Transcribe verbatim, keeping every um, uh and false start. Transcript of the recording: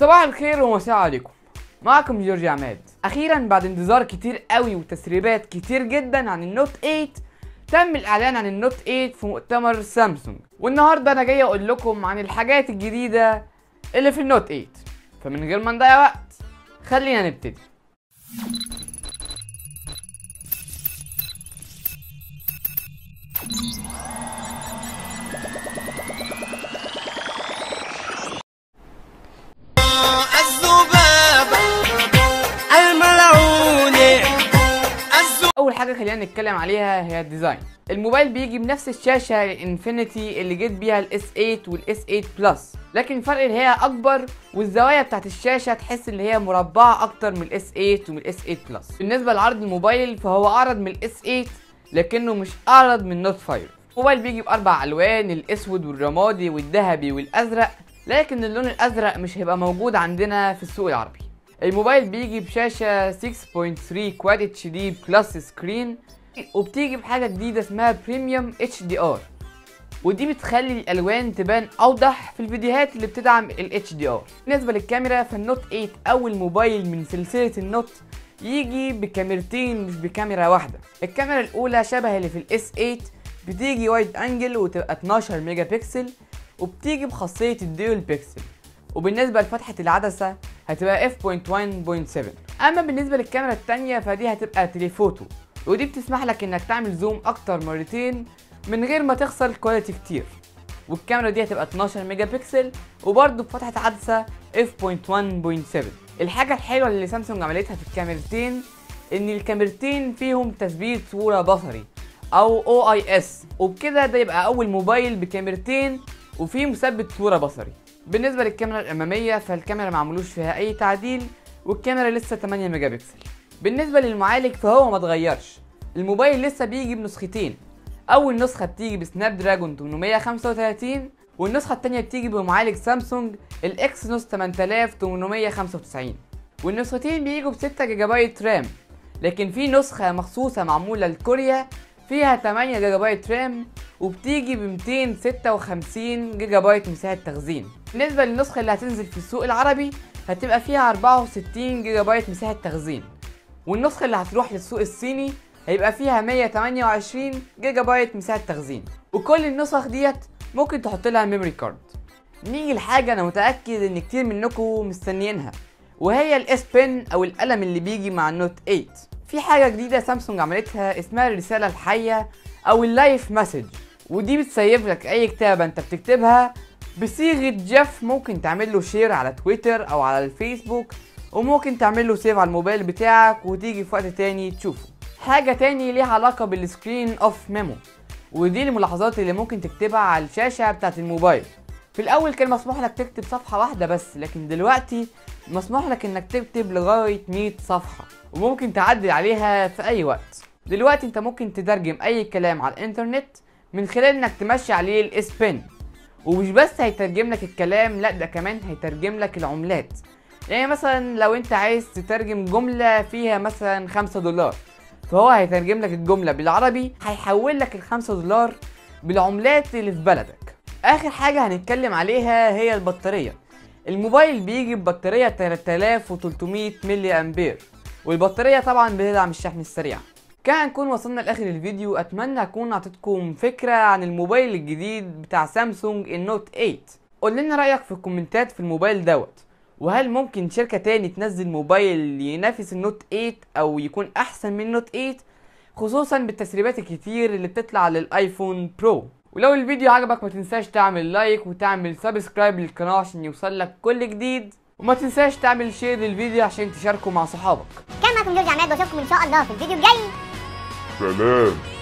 صباح الخير ومساء عليكم. معكم جورج عماد. اخيرا بعد انتظار كتير قوي وتسريبات كتير جدا عن النوت ثمانية، تم الاعلان عن النوت ثمانية في مؤتمر سامسونج. والنهارده انا جاي اقول لكم عن الحاجات الجديده اللي في النوت ثمانية، فمن غير ما نضيع وقت خلينا نبتدي. اول حاجه خلينا نتكلم عليها هي الديزاين. الموبايل بيجي بنفس الشاشه الانفينيتي اللي جت بيها الاس ثمانية والاس ثمانية بلس، لكن الفرق اللي هي اكبر، والزوايا بتاعت الشاشه تحس ان هي مربعه اكتر من الاس ثمانية ومن الاس ثمانية بلس. بالنسبه لعرض الموبايل فهو اعرض من الاس ثمانية لكنه مش اعرض من نوت خمسة. الموبايل بيجي باربع الوان، الاسود والرمادي والذهبي والازرق، لكن اللون الازرق مش هيبقى موجود عندنا في السوق العربي. الموبايل بيجي بشاشة ستة فاصلة ثلاثة كواد اتش دي بلس سكرين، وبتيجي بحاجة جديدة اسمها بريميوم اتش دي ار، ودي بتخلي الالوان تبان اوضح في الفيديوهات اللي بتدعم ال اتش دي ار. بالنسبة للكاميرا فالنوت ثمانية اول موبايل من سلسلة النوت يجي بكاميرتين مش بكاميرا واحدة. الكاميرا الاولى شبه اللي في الاس ثمانية، بتيجي وايد انجل وتبقى اتناشر ميجا بكسل، وبتيجي بخاصية الديول بكسل. وبالنسبة لفتحة العدسة هتبقى اف واحد نقطة سبعة. اما بالنسبه للكاميرا الثانيه فدي هتبقى تليفوتو، ودي بتسمح لك انك تعمل زوم اكتر مرتين من غير ما تخسر الكواليتي كتير، والكاميرا دي هتبقى اتناشر ميجا بكسل وبرده بفتحه عدسه اف واحد نقطة سبعة. الحاجه الحلوه اللي سامسونج عملتها في الكاميرتين ان الكاميرتين فيهم تثبيت صوره بصري او او آي إس، وبكده ده يبقى اول موبايل بكاميرتين وفيه مثبت صوره بصري. بالنسبه للكاميرا الاماميه فالكاميرا معملوش فيها اي تعديل، والكاميرا لسه تمانية ميجا بكسل. بالنسبه للمعالج فهو ما اتغيرش، الموبايل لسه بيجي بنسختين، اول نسخه بتيجي بسناب دراجون تمنمية خمسة وتلاتين، والنسخه الثانيه بتيجي بمعالج سامسونج الاكسنوس تمنتلاف تمنمية خمسة وتسعين. والنسختين بيجوا ب ستة جيجا بايت رام، لكن في نسخه مخصوصه معموله لكوريا فيها تمانية جيجا بايت رام وبتيجي ب ميتين ستة وخمسين جيجا بايت مساحه تخزين. بالنسبه للنسخه اللي هتنزل في السوق العربي هتبقى فيها اربعة وستين جيجا بايت مساحه تخزين، والنسخه اللي هتروح للسوق الصيني هيبقى فيها مية تمانية وعشرين جيجا بايت مساحه تخزين، وكل النسخ ديت ممكن تحط لها ميموري كارد. نيجي لحاجه انا متاكد ان كتير منكم مستنيينها، وهي الاس Pen او القلم اللي بيجي مع النوت ثمانية. في حاجه جديده سامسونج عملتها اسمها الرساله الحيه او اللايف مسج، ودي بتسيب لك اي كتابه انت بتكتبها بصيغه جيف، ممكن تعمل له شير على تويتر او على الفيسبوك، وممكن تعمل له سيف على الموبايل بتاعك وتيجي في وقت تاني تشوفه. حاجه تاني ليها علاقه بالسكرين اوف ميمو، ودي الملاحظات اللي ممكن تكتبها على الشاشه بتاعه الموبايل. في الاول كان مسموح لك تكتب صفحه واحده بس، لكن دلوقتي مسموح لك انك تكتب لغايه مية صفحه، وممكن تعدل عليها في اي وقت. دلوقتي انت ممكن تترجم اي كلام على الانترنت من خلال انك تمشي عليه الاس Pen، ومش بس هيترجم لك الكلام، لا ده كمان هيترجم لك العملات. يعني مثلا لو انت عايز تترجم جمله فيها مثلا خمسة دولار، فهو هيترجم لك الجمله بالعربي، هيحول لك الخمسة دولار بالعملات اللي في بلدك. اخر حاجه هنتكلم عليها هي البطاريه. الموبايل بيجي ببطاريه تلاتة الاف وتلتمية ملي امبير، والبطاريه طبعا بتدعم الشحن السريع. كده هنكون وصلنا لاخر الفيديو، اتمنى اكون اعطيتكم فكره عن الموبايل الجديد بتاع سامسونج النوت ثمانية. قول لنا رايك في الكومنتات في الموبايل دوت، وهل ممكن شركه تاني تنزل موبايل ينافس النوت ثمانية او يكون احسن من النوت ثمانية، خصوصا بالتسريبات الكتير اللي بتطلع للايفون برو. ولو الفيديو عجبك ما تنساش تعمل لايك وتعمل سبسكرايب للقناه عشان يوصلك كل جديد، وما تنساش تعمل شير للفيديو عشان تشاركه مع صحابك. كان معكم جورج عماد، واشوفكم ان شاء الله في الفيديو الجاي. سلام.